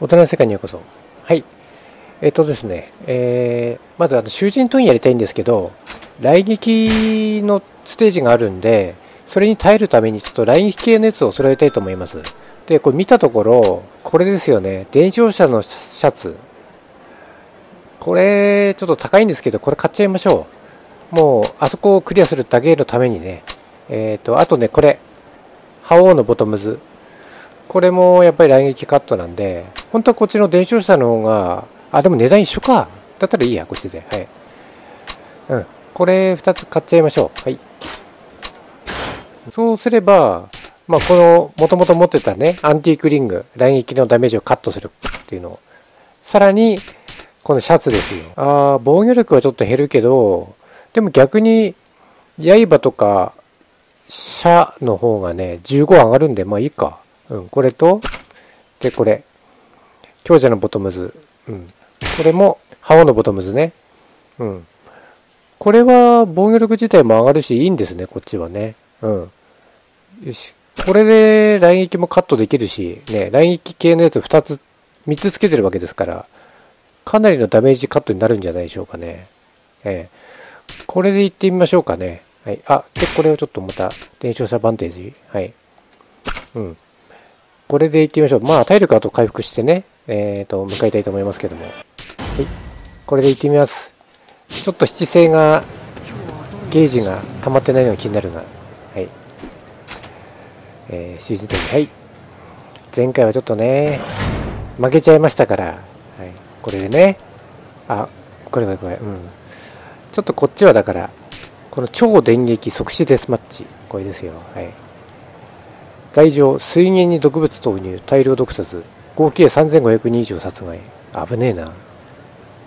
大人の世界にようこそ。はい。ですね、まず囚人問屋やりたいんですけど、雷撃のステージがあるんで、それに耐えるためにちょっと雷撃系のやつを揃えたいと思います。で、これ見たところ、これですよね。伝承者のシャツ。これ、ちょっと高いんですけど、これ買っちゃいましょう。もう、あそこをクリアするだけのためにね。あとね、これ。覇王のボトムズ。これもやっぱり雷撃カットなんで、本当はこっちの伝承者の方が、あ、でも値段一緒か。だったらいいや、こっちで。はい。うん。これ2つ買っちゃいましょう。はい。そうすれば、まあ、この、もともと持ってたね、アンティークリング、雷撃のダメージをカットするっていうのを。さらに、このシャツですよ。防御力はちょっと減るけど、でも逆に、刃とか、射の方がね、15上がるんで、まあいいか。うん、これと、で、これ。強者のボトムズ。うん。これも、覇王のボトムズね。うん。これは、防御力自体も上がるし、いいんですね、こっちはね。うん。よし。これで、雷撃もカットできるし、ね、雷撃系のやつ2つ、3つつけてるわけですから、かなりのダメージカットになるんじゃないでしょうかね。これでいってみましょうかね。はい。あ、で、これをちょっとまた、伝承者バンテージ。はい。うん。これでいってみましょう。まあ、体力あと回復してね、向かいたいと思いますけども。はい。これでいってみます。ちょっと七星が、ゲージが溜まってないのが気になるな。はい。囚人点に。はい。前回はちょっとね、負けちゃいましたから。はい。これでね。あ、これこれこれ。うん。ちょっとこっちはだから、この超電撃即死デスマッチ。これですよ。はい。罪状、水源に毒物投入、大量毒殺。合計3500人以上殺害。危ねえな。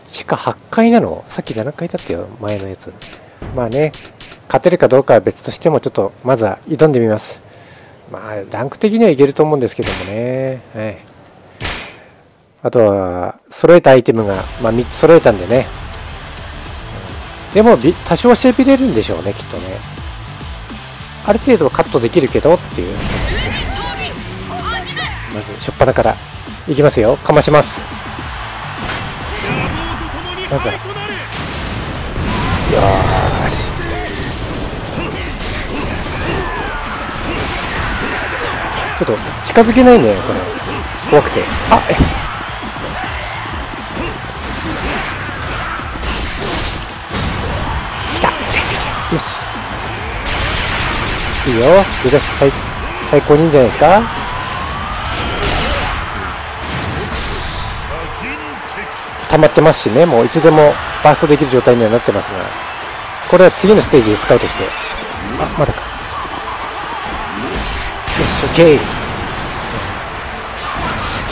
地下8階なの？さっき7階だったよ。前のやつ。まあね、勝てるかどうかは別としても、ちょっと、まずは挑んでみます。まあ、ランク的にはいけると思うんですけどもね。はい。あとは、揃えたアイテムが、まあ3つ揃えたんでね。でも、多少はしびれるんでしょうね、きっとね。ある程度はカットできるけど、っていう。まず、初っ端から。いきますよ。かまします。まずは。よーし。ちょっと近づけないね、これ。怖くて。あえ来た。よし。いいよ。出だし最高にいいんじゃないですか。溜まってますしね、もういつでもバーストできる状態にはなってますが、これは次のステージで使うとして。あ、まだか。よし、OK。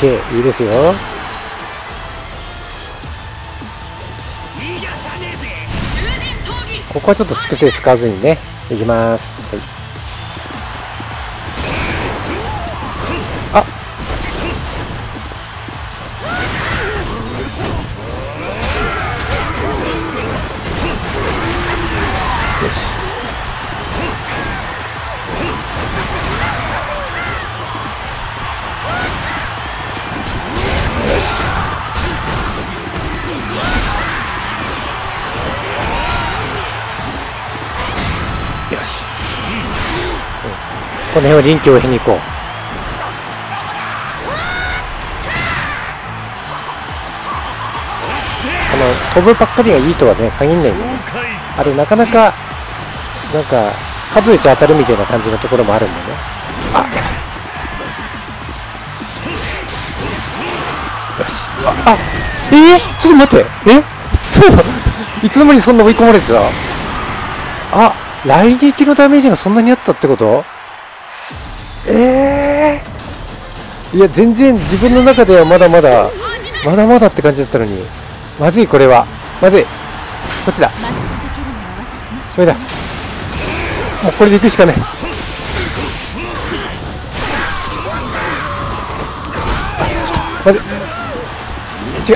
OK、いいですよ。ここはちょっと粛清使わずにね、いきます。はい、あよし。この辺を臨機応変に行こう。飛ぶばっかりがいいとはね、限んないんだね。あれ、なかなか、なんか、数打ち当たるみたいな感じのところもあるんだね。あよし。あ、ちょっと待って。いつの間にそんな追い込まれてた？あ、雷撃のダメージがそんなにあったってこと？いや全然自分の中ではまだまだって感じだったのに、まずい、これはまずい。こっちだ、これだ、もうこれでいくしかない。まずい、違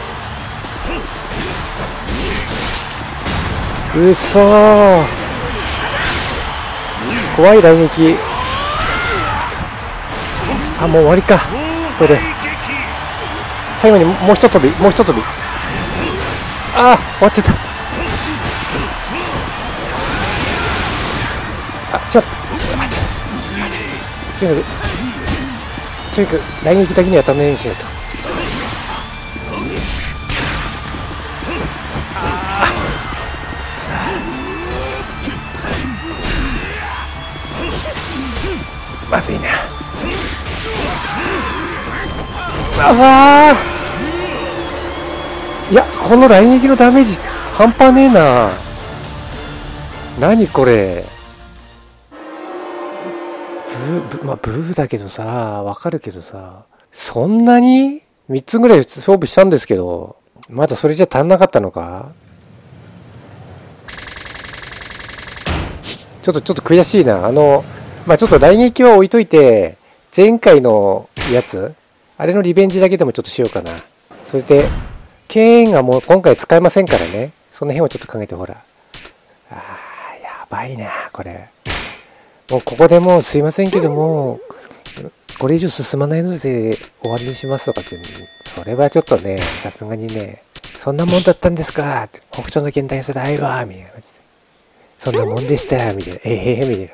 う、うそー、怖い雷撃。あ、もう終わりか。ここで最後にもうひと飛び、もうひと飛び。ああ、終わっちゃった。あ、しまった。とにかく来撃だけにはダメにしないと。まずいな。ああ、いや、この雷撃のダメージ半端ねえな。何これ、まあブーだけどさ、わかるけどさ、そんなに3つぐらい勝負したんですけど、まだそれじゃ足んなかったのか。ちょっと悔しいな。まあちょっと来撃は置いといて、前回のやつ、あれのリベンジだけでもちょっとしようかな。それで、剣がもう今回使えませんからね。その辺をちょっと考えて、ほら。あー、やばいな、これ。もうここでもうすいませんけども、これ以上進まないので終わりにしますとかって、それはちょっとね、さすがにね、そんなもんだったんですかって、北斗の剣大それあいわーみたいな感じで。そんなもんでしたみたいな。みたいな。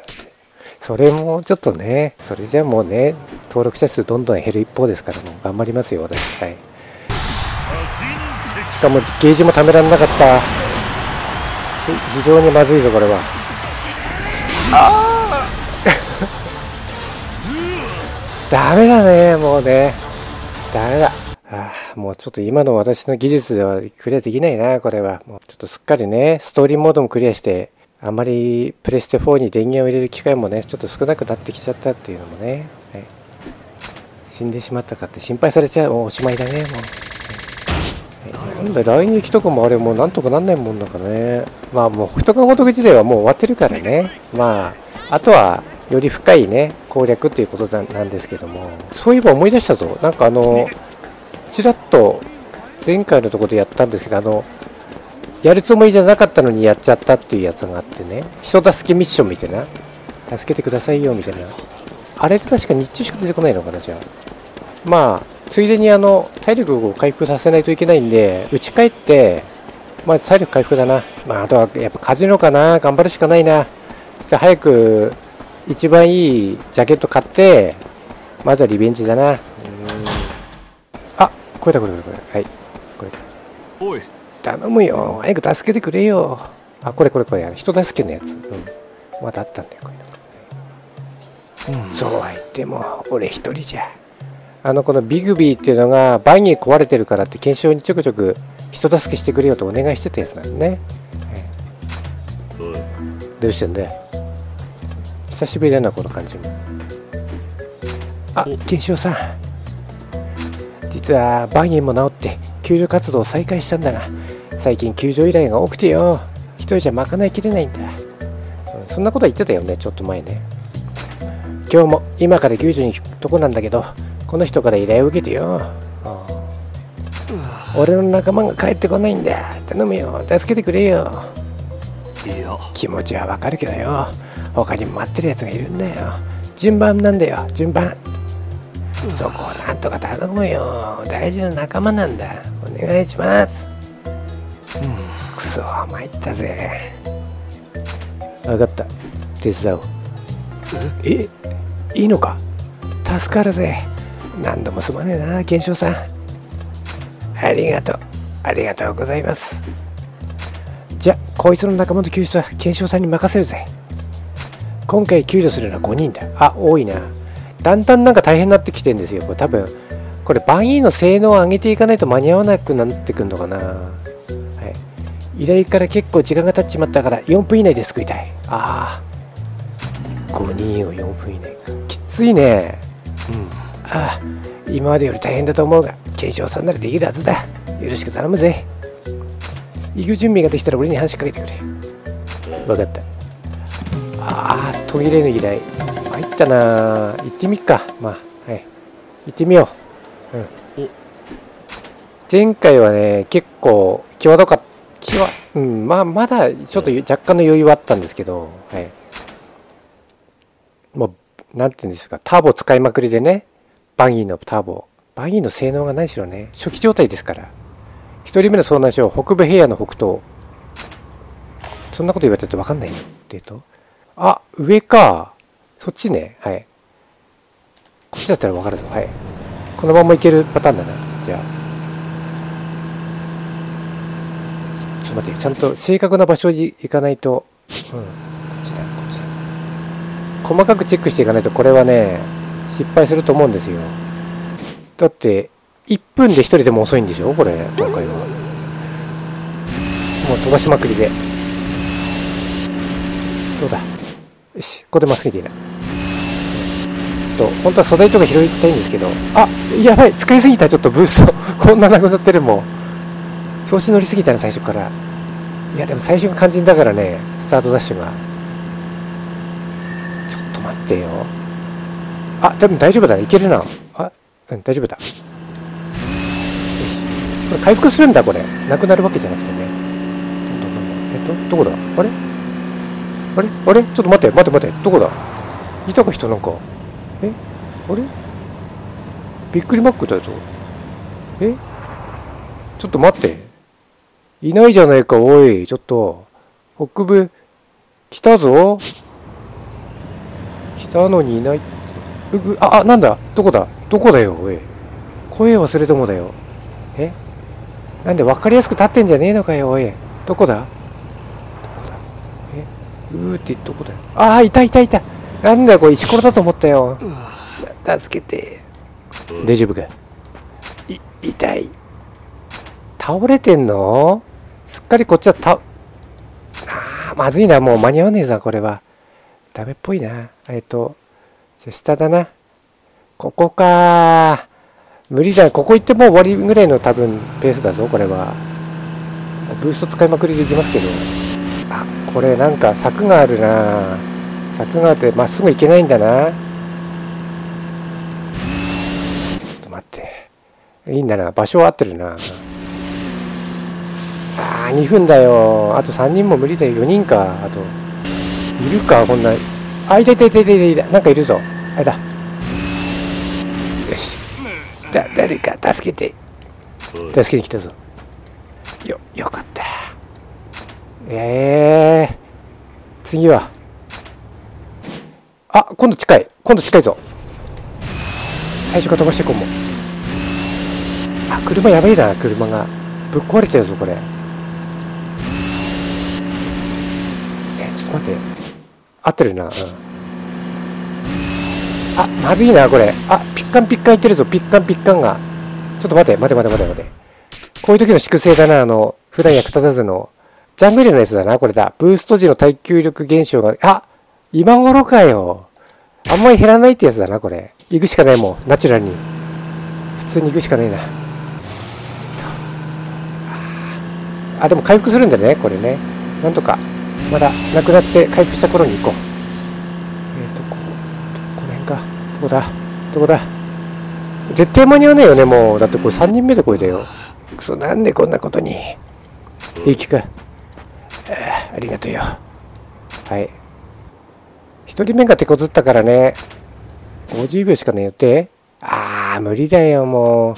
それもちょっとね、それじゃもうね、登録者数どんどん減る一方ですから、もう頑張りますよ、私。はい。しかも、ゲージもためらんなかった。非常にまずいぞ、これは。あダメだね、もうね。ダメだ。ああ、もうちょっと今の私の技術ではクリアできないな、これは。もうちょっとすっかりね、ストーリーモードもクリアして、あんまりプレステ4に電源を入れる機会もね、ちょっと少なくなってきちゃったっていうのもね、はい、死んでしまったかって心配されちゃう、もうおしまいだね、もう。はい、なんだ、雷撃とかもあれ、もうなんとかなんないもんだからね。まあもう、北斗のごとく自体はもう終わってるからね。まあ、あとは、より深いね、攻略っていうことなんですけども、そういえば思い出したぞ。なんかちらっと、前回のところでやったんですけど、やるつもりじゃなかったのにやっちゃったっていうやつがあってね。人助けミッションみたいな。助けてくださいよみたいな。あれ確か日中しか出てこないのかな、じゃあ。まあ、ついでに体力を回復させないといけないんで、打ち返って、まあ体力回復だな。まああとはやっぱカジノかな。頑張るしかないな。そして早く、一番いいジャケット買って、まずはリベンジだな。あ、これだ。はい。これ。おい。頼むよ、早く助けてくれよ。あ、これ、人助けのやつ。うん。まだあったんだよ、こういうの。うん、そうは言っても、俺一人じゃ。このビグビーっていうのが、バギー壊れてるからって、検証にちょくちょく人助けしてくれよとお願いしてたやつなんですね。どうしてんだよ。久しぶりだな、この感じも。あ、検証さん。実は、バギーも治って、救助活動を再開したんだな。最近救助依頼が多くてよ、一人じゃ賄いきれないんだ。そんなこと言ってたよね、ちょっと前ね。今日も今から救助に行くとこなんだけど、この人から依頼を受けてよ。俺の仲間が帰ってこないんだ。頼むよ、助けてくれよ。気持ちはわかるけどよ、他にも待ってるやつがいるんだよ。順番なんだよ、順番。そこをなんとか頼むよ、大事な仲間なんだ。お願いします。うん、クソ参ったぜ。分かった、手伝おう。え、いいのか。助かるぜ。何度もすまねえな、賢章さん。ありがとうございます。じゃこいつの仲間の救出は賢章さんに任せるぜ。今回救助するのは5人だ。あ、多いな。だんだんなんか大変になってきてるんですよ。これ多分、これバンイーの性能を上げていかないと間に合わなくなってくるのかな。はい。依頼から結構時間が経っちまったから4分以内で救いたい。ああ。5人を4分以内。きついね。うん。ああ。今までより大変だと思うが、賢章さんならできるはずだ。よろしく頼むぜ。行く準備ができたら俺に話しかけてくれ。わかった。ああ、途切れの依頼。入ったな。行ってみっか。まあ、はい。行ってみよう。うん。前回はね、結構、うん、まあ、まだ、ちょっと若干の余裕はあったんですけど、はい。もう、なんていうんですか、ターボ使いまくりでね、バギーのターボ、マギーの性能が何しろね、初期状態ですから。1人目の遭難者は北部平野の北東。そんなこと言われてると分かんないね。あ、上か。そっちね。はい。こっちだったら分かるぞ。はい。このままいけるパターンだな。じゃあ。ちょっと待って、ちゃんと正確な場所に行かないと。うん。こっちだ、こっちだ。細かくチェックしていかないと、これはね、失敗すると思うんですよ。だって、1分で1人でも遅いんでしょこれ、今回は。もう飛ばしまくりで。そうだ。よし、ここでまっすぐでいいな。本当は素材とか拾いたいんですけど、あ、やばい、使いすぎた、ちょっとブースト。こんななくなってるもん。調子乗りすぎたね、最初から。いや、でも最初が肝心だからね、スタートダッシュが。ちょっと待ってよ。あ、多分大丈夫だね、いけるな。あ、うん、大丈夫だ。よし。これ回復するんだ、これ。なくなるわけじゃなくてね。どこだあれちょっと待って、どこだいたか人なんか。えあれびっくりマックだぞ。えちょっと待って。いないじゃないか、おい。ちょっと。北部、来たぞ。来たのにいないって。あ、なんだどこだよ、おい。声忘れてもだよ。えなんで分かりやすく立ってんじゃねえのかよ、おい。どこだえってどこだよ。ああ、いた。なんだこれ石ころだと思ったよ。助けて。大丈夫か。痛い。倒れてんの？すっかりこっちはまずいな。もう間に合わねえぞ、これは。ダメっぽいな。じゃあ下だな。ここか。無理だ。ここ行ってもう終わりぐらいの多分ペースだぞ、これは。ブースト使いまくりでいきますけど。あ、これなんか柵があるな。柵があってまっすぐ行けないんだな。ちょっと待って。いいんだな。場所は合ってるな。ああ、2分だよ。あと3人も無理だよ。4人か。あと。いるか、こんな。あ、いた。なんかいるぞ。あれだ。よし。誰か、助けて。助けに来たぞ。よかった。次は。あ、今度近いぞ。最初から飛ばしていこうもん。あ、車やばいな、車が。ぶっ壊れちゃうぞ、これ。ちょっと待って。合ってるな、うん。あ、まずいな、これ。あ、ピッカンいってるぞ、ピッカンが。ちょっと待て。こういう時の粛清だな、普段役立たずの。ジャングルのやつだな、これだ。ブースト時の耐久力減少が、あ今頃かよ。あんまり減らないってやつだな、これ。行くしかないもん、ナチュラルに。普通に行くしかないな。あ、でも回復するんだね、これね。なんとか。まだ、なくなって回復した頃に行こう。この辺か。どこだ。絶対間に合わないよね、もう。だってこれ3人目でこれだよ。くそ、なんでこんなことに。いい気か。ありがとうよ。はい。1人目が手こずったからね、50秒しかねえよって。ああ、無理だよ、も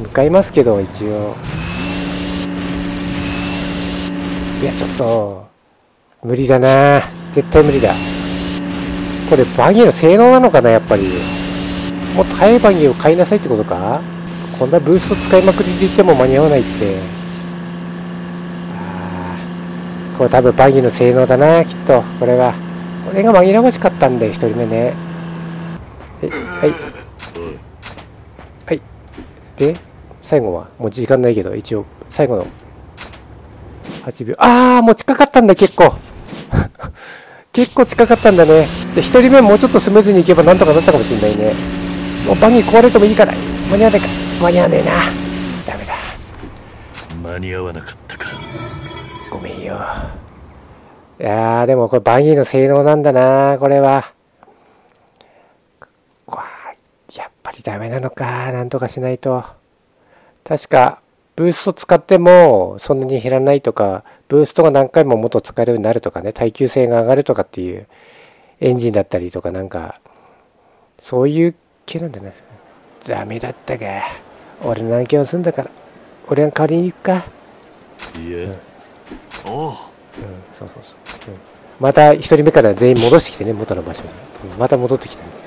う。向かいますけど、一応。いや、ちょっと、無理だな。絶対無理だ。これ、バギーの性能なのかな、やっぱり。もっと速いバギーを買いなさいってことか？こんなブースト使いまくりでいても間に合わないって。ああ、これ多分バギーの性能だな、きっと、これは。これが紛らわしかったんだよ、1人目ね。はい。で、最後は、もう時間ないけど、一応、最後の8秒。あー、もう近かったんだ、結構。結構近かったんだね。で、1人目もうちょっとスムーズにいけばなんとかなったかもしれないね。もうバギー壊れてもいいから。間に合わねえな。ダメだ。間に合わなかったか。ごめんよ。いやー、でもこれバギーの性能なんだな、これは。やっぱりダメなのか、なんとかしないと。確か、ブースト使ってもそんなに減らないとか、ブーストが何回も元使えるようになるとかね、耐久性が上がるとかっていうエンジンだったりとか、なんか、そういう系なんだね。ダメだったが、俺の案件を済んだから、俺が代わりに行くか。いえ。おう。うん、そうそうそう。また一人目から全員戻してきてね、元の場所に。また戻ってきたね。